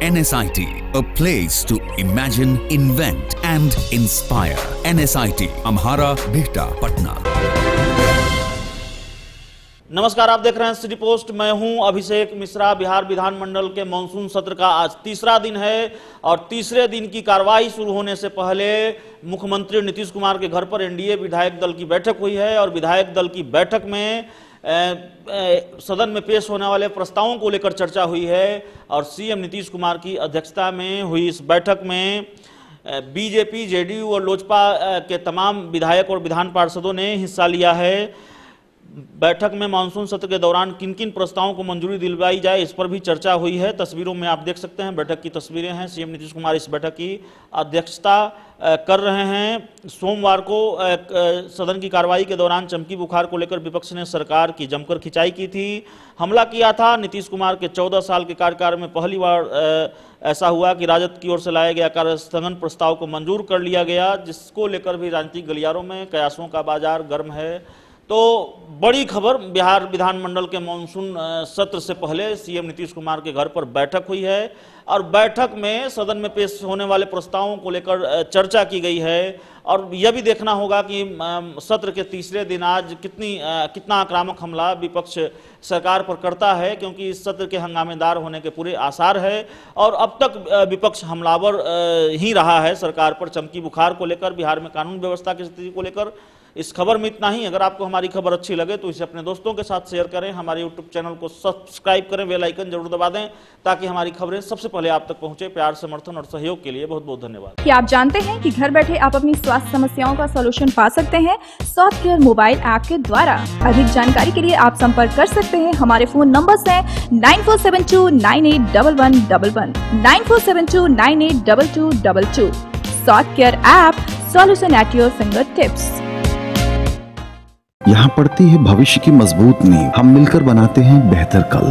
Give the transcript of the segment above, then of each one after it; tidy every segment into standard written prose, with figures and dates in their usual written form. NSIT, a place to imagine, invent and inspire. NSIT, Amhara, Bihta, Patna. नमस्कार, आप देख रहे हैं सिटी पोस्ट। मैं हूं अभिषेक मिश्रा। बिहार विधानमंडल के मानसून सत्र का आज तीसरा दिन है और तीसरे दिन की कार्रवाई शुरू होने से पहले मुख्यमंत्री नीतीश कुमार के घर पर एनडीए विधायक दल की बैठक हुई है और विधायक दल की बैठक में सदन में पेश होने वाले प्रस्तावों को लेकर चर्चा हुई है और सीएम नीतीश कुमार की अध्यक्षता में हुई इस बैठक में बीजेपी, जेडीयू और लोजपा के तमाम विधायक और विधान पार्षदों ने हिस्सा लिया है। बैठक में मानसून सत्र के दौरान किन किन प्रस्तावों को मंजूरी दिलवाई जाए, इस पर भी चर्चा हुई है। तस्वीरों में आप देख सकते हैं, बैठक की तस्वीरें हैं। सीएम नीतीश कुमार इस बैठक की अध्यक्षता कर रहे हैं। सोमवार को सदन की कार्रवाई के दौरान चमकी बुखार को लेकर विपक्ष ने सरकार की जमकर खिंचाई की थी, हमला किया था। नीतीश कुमार के 14 साल के कार्यकाल में पहली बार ऐसा हुआ कि राजद की ओर से लाया गया कार्य स्थगन प्रस्ताव को मंजूर कर लिया गया, जिसको लेकर भी राजनीतिक गलियारों में कयासों का बाजार गर्म है। तो बड़ी खबर, बिहार विधानमंडल के मानसून सत्र से पहले सीएम नीतीश कुमार के घर पर बैठक हुई है और बैठक में सदन में पेश होने वाले प्रस्तावों को लेकर चर्चा की गई है। और यह भी देखना होगा कि सत्र के तीसरे दिन आज कितना आक्रामक हमला विपक्ष सरकार पर करता है, क्योंकि इस सत्र के हंगामेदार होने के पूरे आसार है और अब तक विपक्ष हमलावर ही रहा है सरकार पर। चमकी बुखार को लेकर, बिहार में कानून व्यवस्था की स्थिति को लेकर इस खबर में इतना ही। अगर आपको हमारी खबर अच्छी लगे तो इसे अपने दोस्तों के साथ शेयर करें, हमारे यूट्यूब चैनल को सब्सक्राइब करें, बेल आइकन जरूर दबा दें ताकि हमारी खबरें सबसे पहले आप तक पहुंचे। प्यार, समर्थन और सहयोग के लिए बहुत बहुत धन्यवाद। क्या आप जानते हैं कि घर बैठे आप अपनी स्वास्थ्य समस्याओं का सलूशन पा सकते हैं सॉफ्ट केयर मोबाइल ऐप के द्वारा? अधिक जानकारी के लिए आप संपर्क कर सकते हैं। हमारे फोन नंबर्स हैं 9472981111, 9472982222। Soft care app, solution at your finger tips. यहाँ पड़ती है भविष्य की मजबूत नींव, हम मिलकर बनाते हैं बेहतर कल।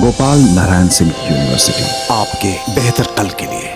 गोपाल नारायण सिंह यूनिवर्सिटी, आपके बेहतर कल के लिए।